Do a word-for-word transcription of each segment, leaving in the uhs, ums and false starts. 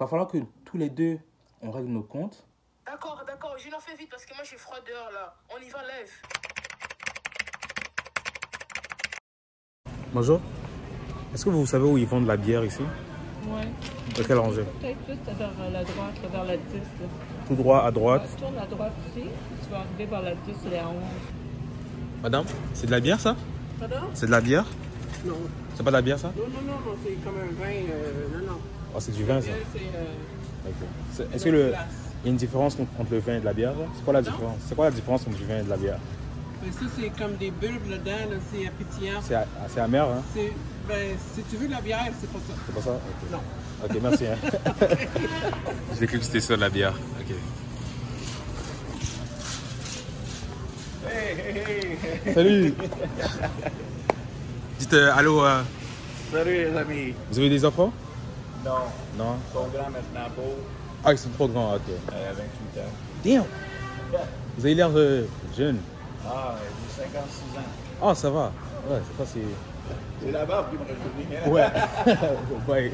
va falloir que tous les deux, on règle nos comptes. D'accord, d'accord, je l'en fais vite parce que moi, je suis froid dehors, là. On y va, live. Bonjour. Est-ce que vous savez où ils vendent la bière ici? Ouais. À quelle rangée? Peut-être juste vers la droite, vers la dix. Là. Tout droit, à droite. Tu tournes à droite ici, tu vas arriver vers la dix et la onze. Madame, c'est de la bière, ça? Pardon? C'est de la bière? Non. C'est pas de la bière, ça? Non, non, non, non, c'est comme un vin, euh, non, non. Ah, oh, c'est du vin, ça? C'est... Euh... Okay. Est-ce qu'il y a une différence entre le vin et de la bière? C'est quoi la non? différence? C'est quoi la différence entre du vin et de la bière? Ben, ça, c'est comme des bulbes dedans, là, c'est appétillant. C'est assez amer, hein? Ben, si tu veux de la bière, c'est pas ça. C'est pas ça? Okay. Non. Ok, merci. Hein. J'ai cru que c'était ça, de la bière. Ok. Hey, hey, hey. Salut! Dites euh, allô. Euh... Salut les amis. Vous avez des enfants? Non. Non? Ils sont grands maintenant, beau. Ah, ils sont trop grands, ok. Euh, vingt-huit ans. Damn! Yeah. Vous avez l'air euh, jeune. Ah, j'ai cinquante-six ans. Ah, ça va. Ouais, c'est pas si... C'est la barbe qui me réjouit. Ouais. Ouais.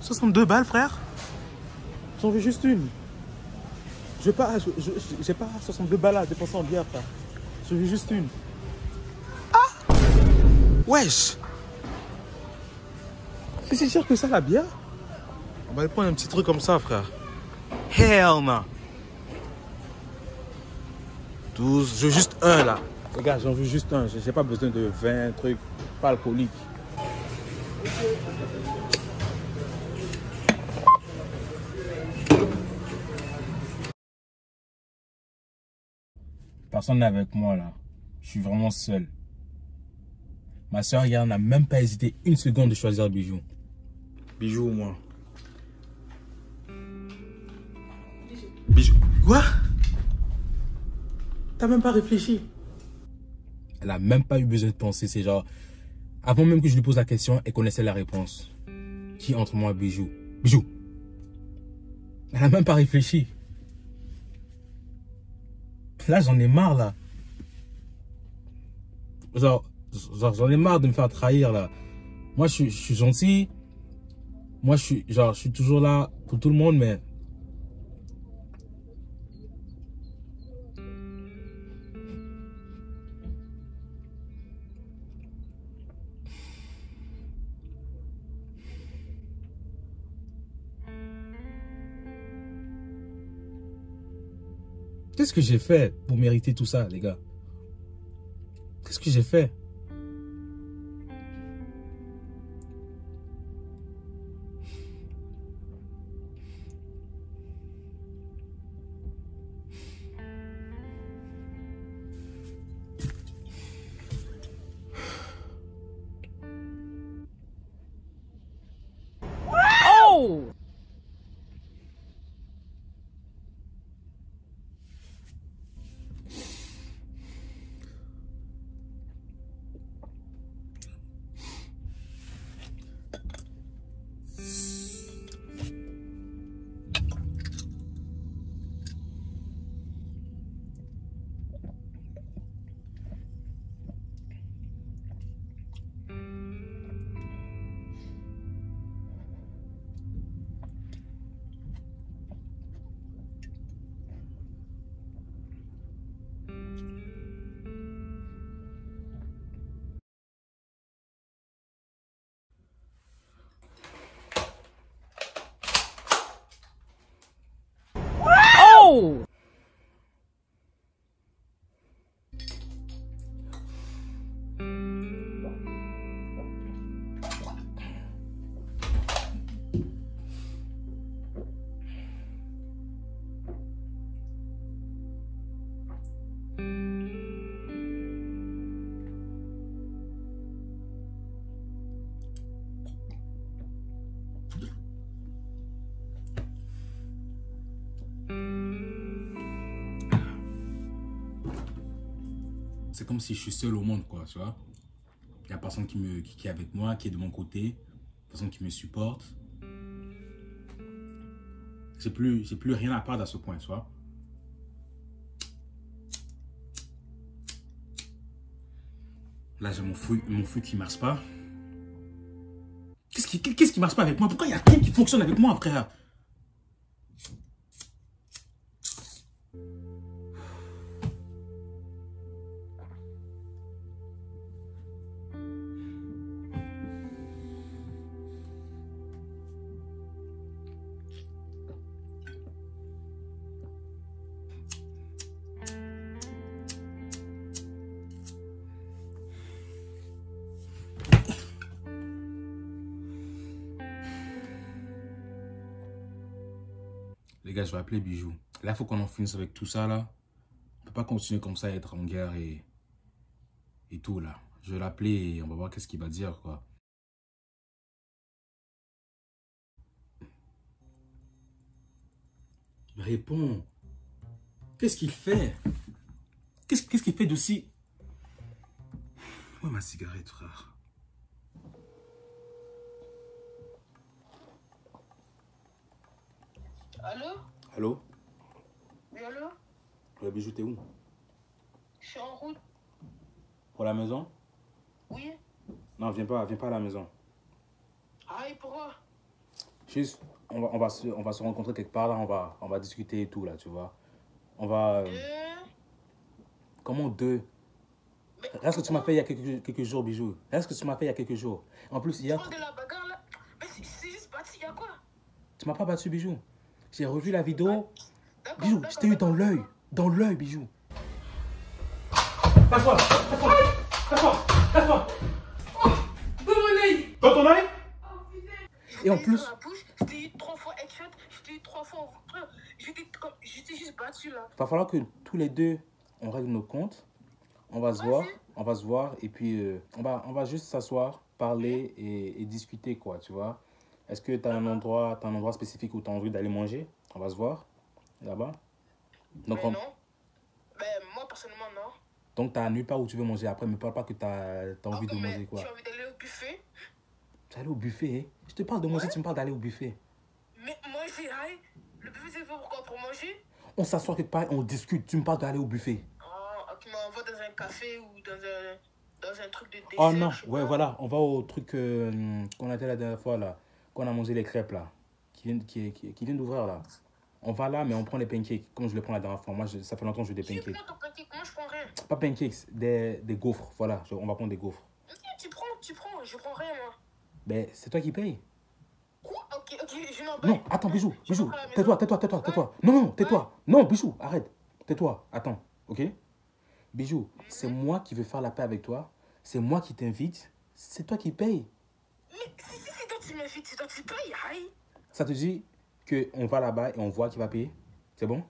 soixante-deux balles, frère. J'en veux juste une. Je n'ai pas, je, je, pas soixante-deux balles à dépenser en bière, frère. Je veux juste une. Ah! Wesh! C'est si cher que ça, la bière? On va aller prendre un petit truc comme ça, frère. Hell no! douze, je veux juste un, là. Regarde, j'en veux juste un. J'ai pas besoin de vingt trucs pas alcooliques. Personne n'est avec moi là, je suis vraiment seul. Ma soeur hier n'a même pas hésité une seconde de choisir Bijou. Bijou ou moi? Bijou. Bijou. Quoi? T'as même pas réfléchi? Elle a même pas eu besoin de penser, c'est genre... Avant même que je lui pose la question, elle connaissait la réponse. Qui entre moi et Bijou? Bijou! Elle a même pas réfléchi. Là, j'en ai marre, là. Genre, genre j'en ai marre de me faire trahir, là. Moi, je, je suis gentil. Moi, je suis, genre, je suis toujours là pour tout le monde, mais... Qu'est-ce que j'ai fait pour mériter tout ça, les gars? Qu'est-ce que j'ai fait? Oh! C'est comme si je suis seul au monde, quoi, tu vois. Il n'y a personne qui, me, qui, qui est avec moi, qui est de mon côté. personnes qui me supportent. J'ai plus, j'ai plus rien à perdre à ce point, tu vois. Là, j'ai mon fouille, mon fouille qui ne marche pas. Qu'est-ce qui ne qu'est-ce qui marche pas avec moi? Pourquoi il n'y a rien qui fonctionne avec moi, frère? Les gars, je vais appeler Bijou. Là, il faut qu'on en finisse avec tout ça, là. On ne peut pas continuer comme ça, être en guerre et, et tout, là. Je vais l'appeler et on va voir qu'est-ce qu'il va dire, quoi. Il répond. Qu'est-ce qu'il fait? Qu'est-ce qu'est-ce qu'il fait d'aussi... Où est ma cigarette, frère? Allô? Allô? Oui, allô? Le Bijou, t'es où? Je suis en route. Pour la maison? Oui. Non, viens pas, viens pas à la maison. Ah, et pourquoi? Juste, on va, on, va se, on va se rencontrer quelque part, là, on va, on va discuter et tout, là, tu vois. On va... Euh... Deux? Comment deux? Mais... Regarde ce que tu m'as fait il y a quelques, quelques jours, Bijou. Regarde ce que tu m'as fait il y a quelques jours. En plus, il y a... Tu parles de la bagarre, là? Mais c'est juste parti, il y a quoi? Tu m'as pas battu, Bijou. J'ai revu la vidéo. Bijou, je t'ai eu dans l'œil. Dans l'œil, Bijou. Casse-toi, casse-toi, casse-toi, casse-toi. Oh, dans mon œil. Dans ton œil? Oh putain. Et en plus... Je t'ai eu trois fois headshot, je t'ai eu trois fois en frère. Je t'ai juste battu là. Va falloir que tous les deux, on règle nos comptes. On va se voir, on va se voir. Et puis, euh, on, va, on va juste s'asseoir, parler et, et discuter, quoi, tu vois. Est-ce que tu as un endroit, t'as un endroit spécifique où tu as envie d'aller manger? On va se voir là-bas. Donc mais on... non. Mais moi, personnellement, non. Donc, tu as nulle part où tu veux manger après. Mais parle pas que tu as, as envie okay, de manger quoi. Tu as envie d'aller au buffet? Tu aller au buffet hein? Je te parle de manger, ouais. Tu me parles d'aller au buffet. Mais manger, hein? Le buffet, c'est pourquoi? Pour manger? On s'assoit quelque part, on discute. Tu me parles d'aller au buffet. Oh, ok, mais on va dans un café ou dans un, dans un truc de dessert. Oh non, ouais, pas. Voilà. On va au truc euh, qu'on a fait la dernière fois là. Qu'on a mangé les crêpes là, qui viennent, qui, qui, qui viennent d'ouvrir là. On va là, mais on prend les pancakes, comme je les prends la dernière fois. Moi, je, ça fait longtemps que je veux des pancakes. Tu prends ton pancake, moi je prends rien. Pas pancakes, des, des gaufres, voilà, je, on va prendre des gaufres. Ok, tu prends, tu prends, je prends rien moi. Mais c'est toi qui paye. Quoi? Ok, ok, je n'en paye. Non, attends, Bijou, Bijou, tais-toi, tais-toi, tais-toi, tais-toi. Non, non, tais-toi. Non, Bijou, arrête, tais-toi, attends, ok? Bijou, c'est moi qui veux faire la paix avec toi, c'est moi qui t'invite, c'est toi qui paye. Mais ça te dit qu'on va là-bas et on voit qui va payer? C'est bon?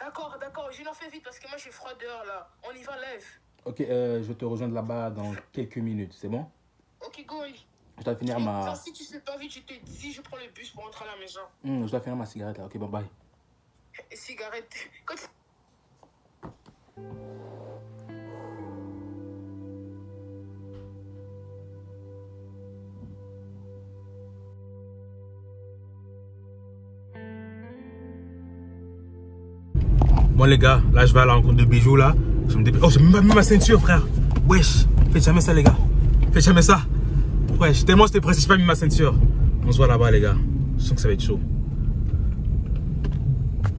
D'accord, d'accord. Je l'en fais vite parce que moi, je suis froid dehors, là. On y va live. Ok, euh, je te rejoins là-bas dans quelques minutes. C'est bon? Ok, go. Je dois finir ma... Ça, si tu sais pas vite, je te dis, je prends le bus pour rentrer à la maison. Mmh, je dois finir ma cigarette, là. Ok, bye bye. Cigarette. Quand tu... Bon les gars, là je vais à la rencontre de Bijou là. Je me dépêche. Oh, j'ai même pas mis ma ceinture, frère. Wesh, faites jamais ça les gars. Faites jamais ça. Wesh, tellement j'étais pressé, j'ai pas mis ma ceinture. On se voit là-bas les gars. Je sens que ça va être chaud.